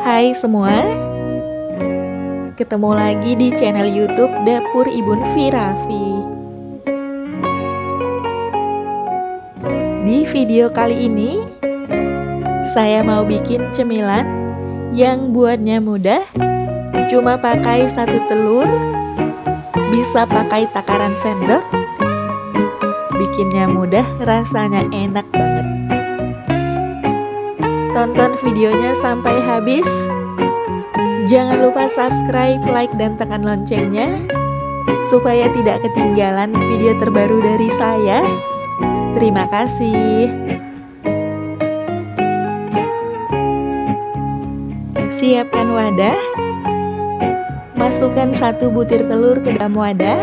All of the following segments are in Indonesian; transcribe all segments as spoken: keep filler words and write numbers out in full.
Hai semua, ketemu lagi di channel YouTube Dapur Ibun Firafi. Di video kali ini, saya mau bikin cemilan yang buatnya mudah, cuma pakai satu telur, bisa pakai takaran sendok, bikinnya mudah, rasanya enak banget. Tonton videonya sampai habis. Jangan lupa subscribe, like, dan tekan loncengnya supaya tidak ketinggalan video terbaru dari saya. Terima kasih. Siapkan wadah. Masukkan satu butir telur ke dalam wadah.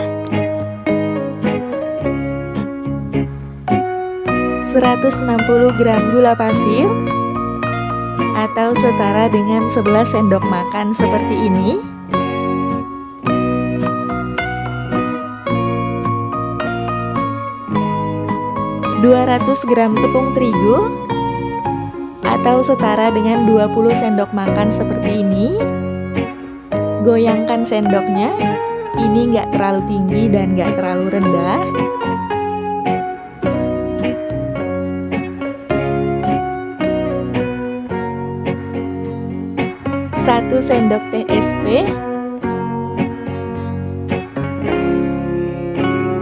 seratus enam puluh gram gula pasir atau setara dengan sebelas sendok makan seperti ini. Dua ratus gram tepung terigu atau setara dengan dua puluh sendok makan seperti ini. Goyangkan sendoknya, ini nggak terlalu tinggi dan nggak terlalu rendah. Satu sendok teh S P,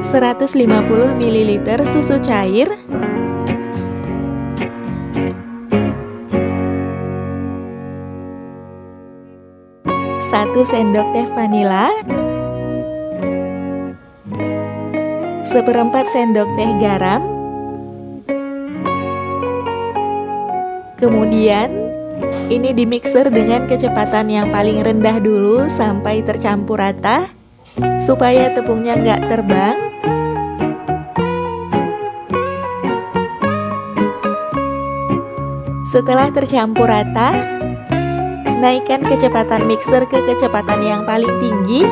seratus lima puluh mililiter susu cair, satu sendok teh vanila, seperempat sendok teh garam, kemudian ini dimixer dengan kecepatan yang paling rendah dulu sampai tercampur rata, supaya tepungnya nggak terbang. Setelah tercampur rata, naikkan kecepatan mixer ke kecepatan yang paling tinggi.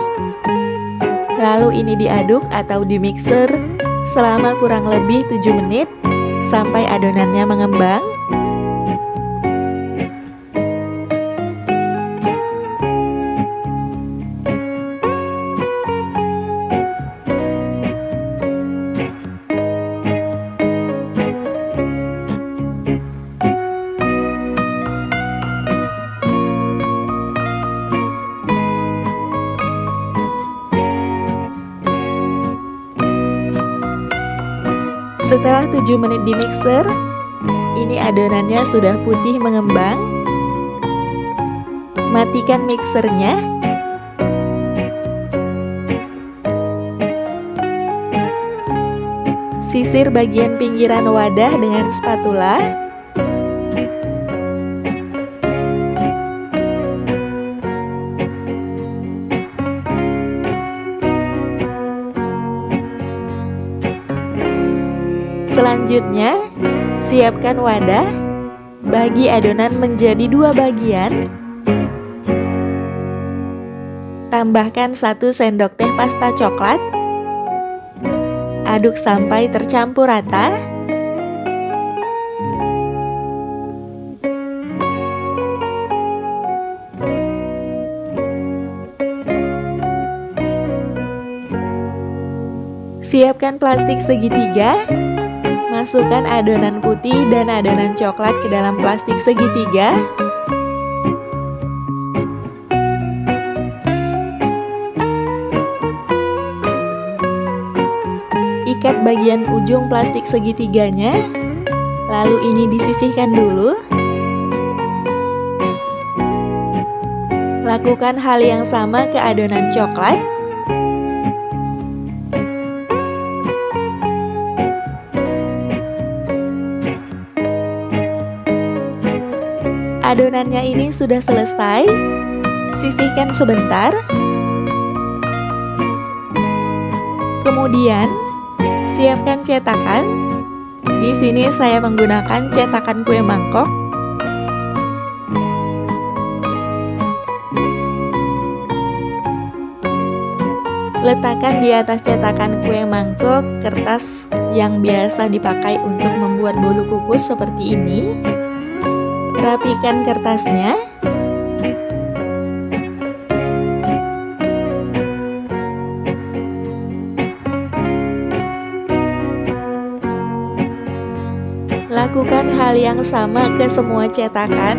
Lalu ini diaduk atau dimixer selama kurang lebih tujuh menit sampai adonannya mengembang. Setelah tujuh menit di mixer, ini adonannya sudah putih mengembang. Matikan mixernya. Sisir bagian pinggiran wadah dengan spatula. Selanjutnya, siapkan wadah, bagi adonan menjadi dua bagian. Tambahkan satu sendok teh pasta coklat. Aduk sampai tercampur rata. Siapkan plastik segitiga. Masukkan adonan putih dan adonan coklat ke dalam plastik segitiga. Ikat bagian ujung plastik segitiganya, lalu ini disisihkan dulu. Lakukan hal yang sama ke adonan coklat. Adonannya ini sudah selesai, sisihkan sebentar. Kemudian, siapkan cetakan. Di sini saya menggunakan cetakan kue mangkok. Letakkan di atas cetakan kue mangkok kertas yang biasa dipakai untuk membuat bolu kukus seperti ini. Rapikan kertasnya, melakukan hal yang sama ke semua cetakan?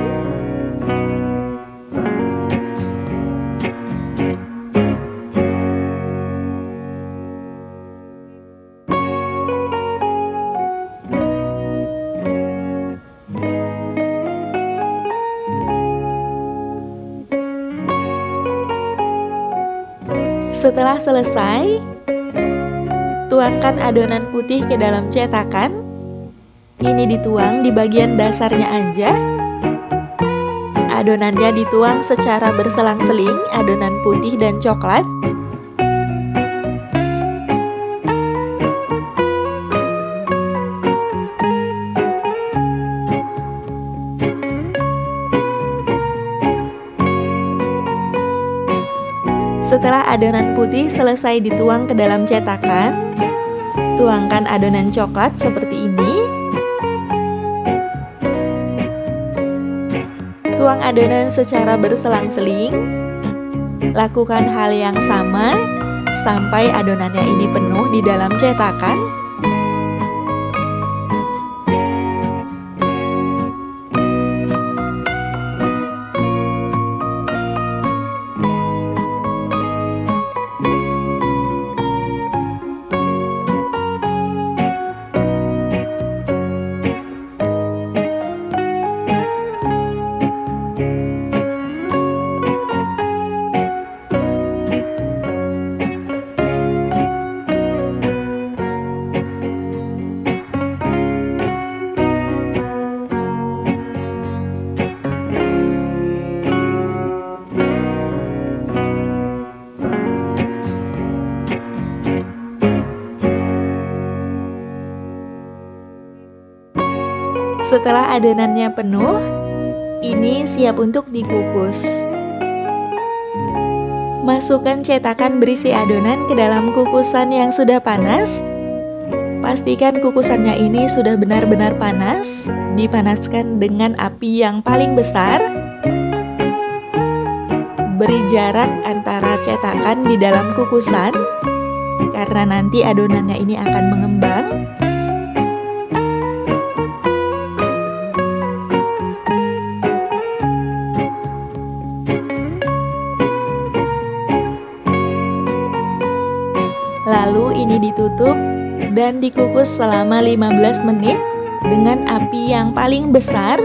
Setelah selesai, tuangkan adonan putih ke dalam cetakan. Ini dituang di bagian dasarnya aja. Adonannya dituang secara berselang-seling, adonan putih dan coklat. Setelah adonan putih selesai dituang ke dalam cetakan, tuangkan adonan coklat seperti ini. Tuang adonan secara berselang-seling. Lakukan hal yang sama sampai adonannya ini penuh di dalam cetakan. Setelah adonannya penuh, ini siap untuk dikukus. Masukkan cetakan berisi adonan ke dalam kukusan yang sudah panas. Pastikan kukusannya ini sudah benar-benar panas. Dipanaskan dengan api yang paling besar. Beri jarak antara cetakan di dalam kukusan, karena nanti adonannya ini akan mengembang. Lalu ini ditutup dan dikukus selama lima belas menit dengan api yang paling besar.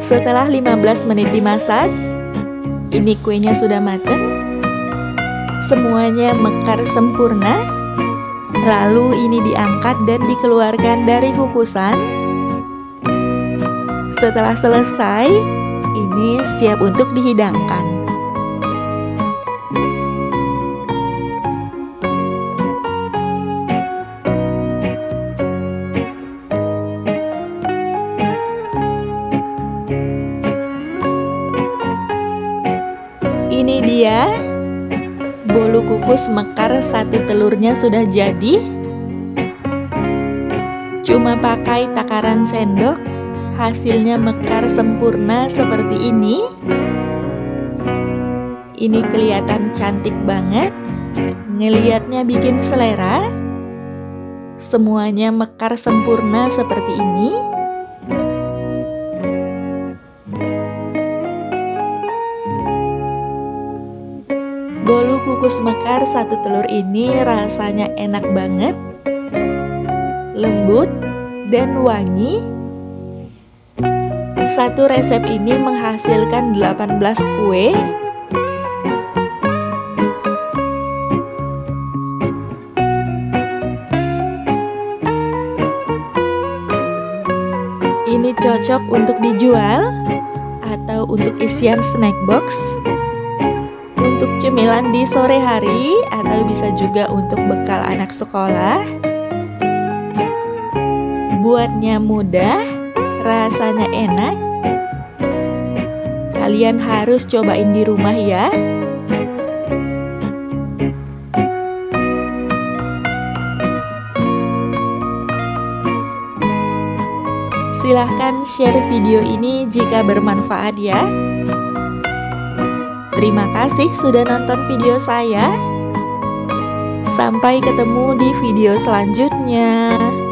Setelah lima belas menit dimasak, ini kuenya sudah mateng. Semuanya mekar sempurna. Lalu ini diangkat dan dikeluarkan dari kukusan. Setelah selesai, ini siap untuk dihidangkan. Ini dia, bolu kukus mekar satu telurnya sudah jadi. Cuma pakai takaran sendok, hasilnya mekar sempurna seperti ini. Ini kelihatan cantik banget, ngelihatnya bikin selera. Semuanya mekar sempurna seperti ini. Bolu kukus mekar satu telur ini rasanya enak banget, lembut, dan wangi. Satu resep ini menghasilkan delapan belas kue. Ini cocok untuk dijual atau untuk isian snack box, untuk cemilan di sore hari, atau bisa juga untuk bekal anak sekolah. Buatnya mudah, rasanya enak. Kalian harus cobain di rumah ya. Silahkan share video ini jika bermanfaat ya. Terima kasih sudah nonton video saya. Sampai ketemu di video selanjutnya.